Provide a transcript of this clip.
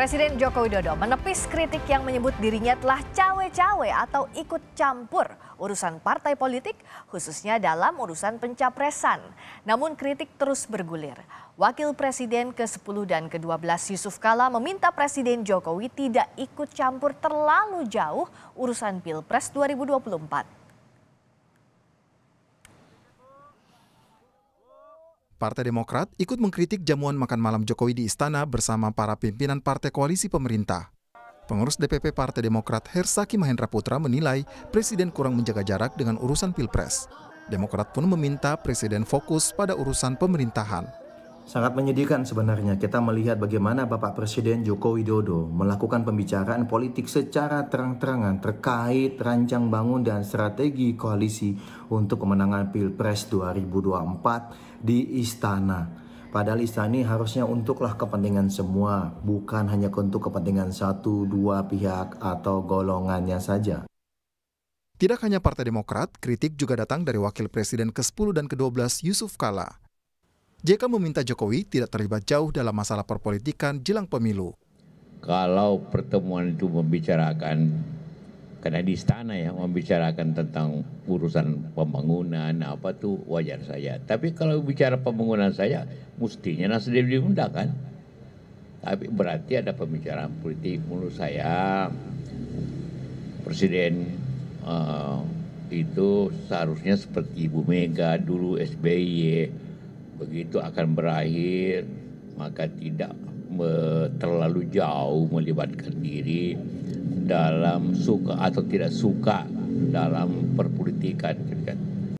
Presiden Joko Widodo menepis kritik yang menyebut dirinya telah cawe-cawe atau ikut campur urusan partai politik, khususnya dalam urusan pencapresan. Namun kritik terus bergulir. Wakil Presiden ke-10 dan ke-12 Yusuf Kalla meminta Presiden Jokowi tidak ikut campur terlalu jauh urusan Pilpres 2024. Partai Demokrat ikut mengkritik jamuan makan malam Jokowi di istana bersama para pimpinan partai koalisi pemerintah. Pengurus DPP Partai Demokrat Herzaki Mahendra Putra menilai Presiden kurang menjaga jarak dengan urusan Pilpres. Demokrat pun meminta Presiden fokus pada urusan pemerintahan. Sangat menyedihkan sebenarnya kita melihat bagaimana Bapak Presiden Joko Widodo melakukan pembicaraan politik secara terang-terangan terkait rancang bangun dan strategi koalisi untuk kemenangan Pilpres 2024 di istana. Padahal istana ini harusnya untuklah kepentingan semua, bukan hanya untuk kepentingan satu, dua pihak atau golongannya saja. Tidak hanya Partai Demokrat, kritik juga datang dari Wakil Presiden ke-10 dan ke-12 Yusuf Kalla. JK meminta Jokowi tidak terlibat jauh dalam masalah perpolitikan jelang pemilu. Kalau pertemuan itu membicarakan, karena di istana ya, membicarakan tentang urusan pembangunan, apa tuh wajar saja. Tapi kalau bicara pembangunan saya, mestinya Nasdem diundang kan. Tapi berarti ada pembicaraan politik. Menurut saya, Presiden itu seharusnya seperti Ibu Mega, dulu SBY, begitu akan berakhir, maka tidak terlalu jauh melibatkan diri dalam suka atau tidak suka dalam perpolitikan.